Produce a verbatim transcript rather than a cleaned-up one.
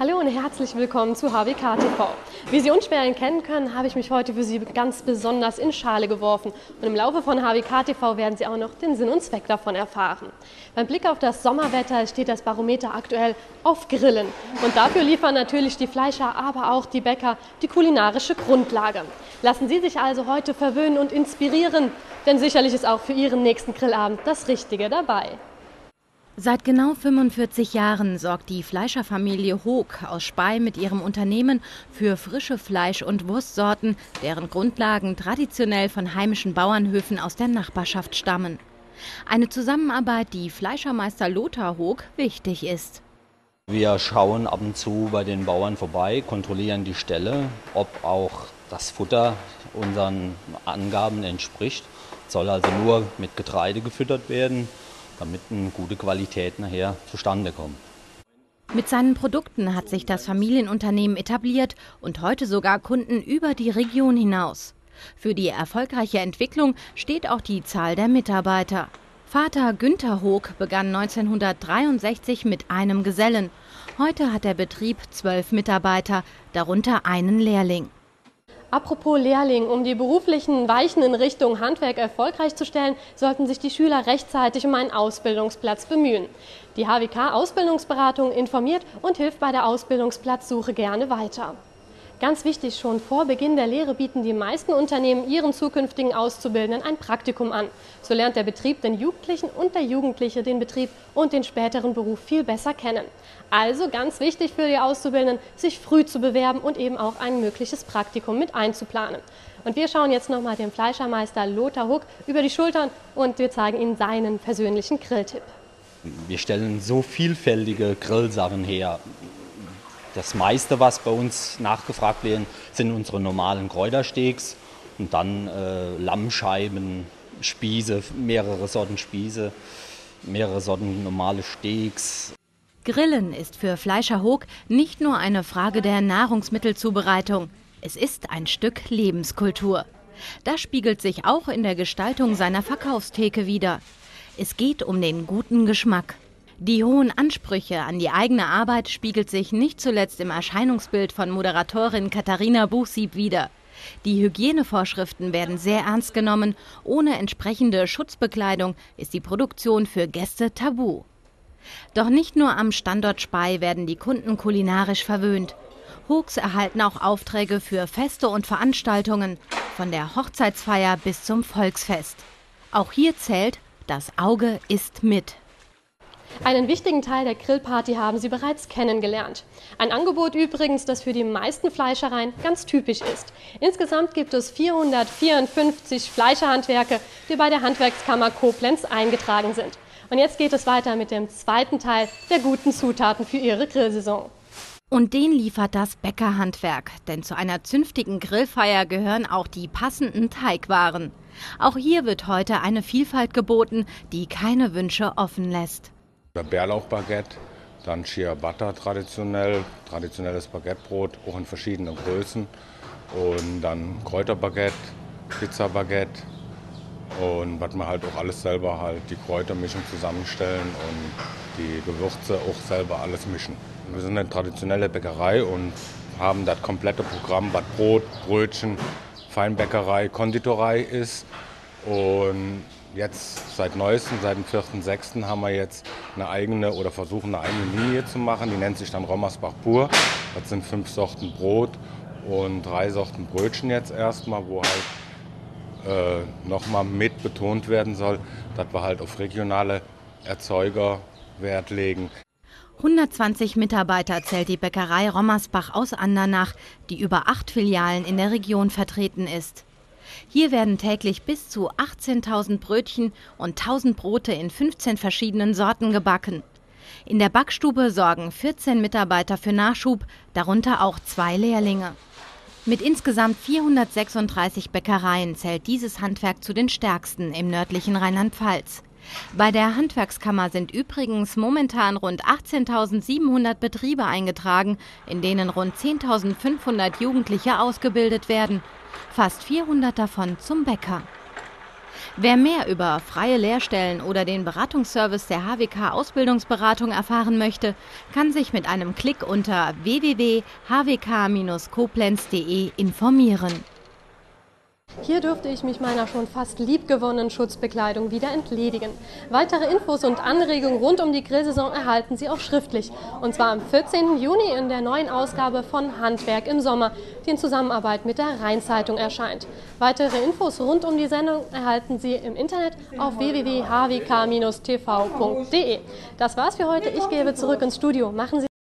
Hallo und herzlich willkommen zu H W K T V. Wie Sie unschwer kennen können, habe ich mich heute für Sie ganz besonders in Schale geworfen. Und im Laufe von H W K T V werden Sie auch noch den Sinn und Zweck davon erfahren. Beim Blick auf das Sommerwetter steht das Barometer aktuell auf Grillen. Und dafür liefern natürlich die Fleischer, aber auch die Bäcker die kulinarische Grundlage. Lassen Sie sich also heute verwöhnen und inspirieren, denn sicherlich ist auch für Ihren nächsten Grillabend das Richtige dabei. Seit genau fünfundvierzig Jahren sorgt die Fleischerfamilie Hook aus Spey mit ihrem Unternehmen für frische Fleisch- und Wurstsorten, deren Grundlagen traditionell von heimischen Bauernhöfen aus der Nachbarschaft stammen. Eine Zusammenarbeit, die Fleischermeister Lothar Hook wichtig ist. Wir schauen ab und zu bei den Bauern vorbei, kontrollieren die Ställe, ob auch das Futter unseren Angaben entspricht. Es soll also nur mit Getreide gefüttert werden, damit eine gute Qualität nachher zustande kommt. Mit seinen Produkten hat sich das Familienunternehmen etabliert und heute sogar Kunden über die Region hinaus. Für die erfolgreiche Entwicklung steht auch die Zahl der Mitarbeiter. Vater Günter Hook begann neunzehnhundertdreiundsechzig mit einem Gesellen. Heute hat der Betrieb zwölf Mitarbeiter, darunter einen Lehrling. Apropos Lehrling, um die beruflichen Weichen in Richtung Handwerk erfolgreich zu stellen, sollten sich die Schüler rechtzeitig um einen Ausbildungsplatz bemühen. Die H W K-Ausbildungsberatung informiert und hilft bei der Ausbildungsplatzsuche gerne weiter. Ganz wichtig, schon vor Beginn der Lehre bieten die meisten Unternehmen ihren zukünftigen Auszubildenden ein Praktikum an. So lernt der Betrieb den Jugendlichen und der Jugendliche den Betrieb und den späteren Beruf viel besser kennen. Also ganz wichtig für die Auszubildenden, sich früh zu bewerben und eben auch ein mögliches Praktikum mit einzuplanen. Und wir schauen jetzt nochmal dem Fleischermeister Lothar Hook über die Schultern und wir zeigen Ihnen seinen persönlichen Grilltipp. Wir stellen so vielfältige Grillsachen her. Das meiste, was bei uns nachgefragt wird, sind unsere normalen Kräutersteaks und dann äh, Lammscheiben, Spieße, mehrere Sorten Spieße, mehrere Sorten normale Steaks. Grillen ist für Fleischer Hook nicht nur eine Frage der Nahrungsmittelzubereitung. Es ist ein Stück Lebenskultur. Das spiegelt sich auch in der Gestaltung seiner Verkaufstheke wider. Es geht um den guten Geschmack. Die hohen Ansprüche an die eigene Arbeit spiegelt sich nicht zuletzt im Erscheinungsbild von Moderatorin Katharina Buchsieb wider. Die Hygienevorschriften werden sehr ernst genommen. Ohne entsprechende Schutzbekleidung ist die Produktion für Gäste tabu. Doch nicht nur am Standort Spey werden die Kunden kulinarisch verwöhnt. Hooks erhalten auch Aufträge für Feste und Veranstaltungen, von der Hochzeitsfeier bis zum Volksfest. Auch hier zählt, das Auge isst mit. Einen wichtigen Teil der Grillparty haben Sie bereits kennengelernt. Ein Angebot übrigens, das für die meisten Fleischereien ganz typisch ist. Insgesamt gibt es vierhundertvierundfünfzig Fleischerhandwerke, die bei der Handwerkskammer Koblenz eingetragen sind. Und jetzt geht es weiter mit dem zweiten Teil der guten Zutaten für Ihre Grillsaison. Und den liefert das Bäckerhandwerk, denn zu einer zünftigen Grillfeier gehören auch die passenden Teigwaren. Auch hier wird heute eine Vielfalt geboten, die keine Wünsche offen lässt. Der Bärlauchbaguette, dann Shea Butter traditionell, traditionelles Baguettebrot, auch in verschiedenen Größen. Und dann Kräuterbaguette, Pizzabaguette und was man halt auch alles selber halt, die Kräutermischung zusammenstellen und die Gewürze auch selber alles mischen. Wir sind eine traditionelle Bäckerei und haben das komplette Programm, was Brot, Brötchen, Feinbäckerei, Konditorei ist. Und jetzt seit neuestem, seit dem vierten sechsten haben wir jetzt eine eigene oder versuchen eine eigene Linie zu machen. Die nennt sich dann Rommersbach pur. Das sind fünf Sorten Brot und drei Sorten Brötchen jetzt erstmal, wo halt äh, nochmal mit betont werden soll, dass wir halt auf regionale Erzeuger Wert legen. hundertzwanzig Mitarbeiter zählt die Bäckerei Rommersbach aus Andernach, die über acht Filialen in der Region vertreten ist. Hier werden täglich bis zu achtzehntausend Brötchen und tausend Brote in fünfzehn verschiedenen Sorten gebacken. In der Backstube sorgen vierzehn Mitarbeiter für Nachschub, darunter auch zwei Lehrlinge. Mit insgesamt vierhundertsechsunddreißig Bäckereien zählt dieses Handwerk zu den stärksten im nördlichen Rheinland-Pfalz. Bei der Handwerkskammer sind übrigens momentan rund achtzehntausend siebenhundert Betriebe eingetragen, in denen rund zehntausendfünfhundert Jugendliche ausgebildet werden. Fast vierhundert davon zum Bäcker. Wer mehr über freie Lehrstellen oder den Beratungsservice der H W K Ausbildungsberatung erfahren möchte, kann sich mit einem Klick unter w w w punkt h w k Bindestrich koblenz punkt de informieren. Hier durfte ich mich meiner schon fast liebgewonnenen Schutzbekleidung wieder entledigen. Weitere Infos und Anregungen rund um die Grillsaison erhalten Sie auch schriftlich. Und zwar am vierzehnten Juni in der neuen Ausgabe von Handwerk im Sommer, die in Zusammenarbeit mit der Rheinzeitung erscheint. Weitere Infos rund um die Sendung erhalten Sie im Internet auf w w w punkt h w k Bindestrich t v punkt de. Das war's für heute. Ich gebe zurück ins Studio. Machen Sie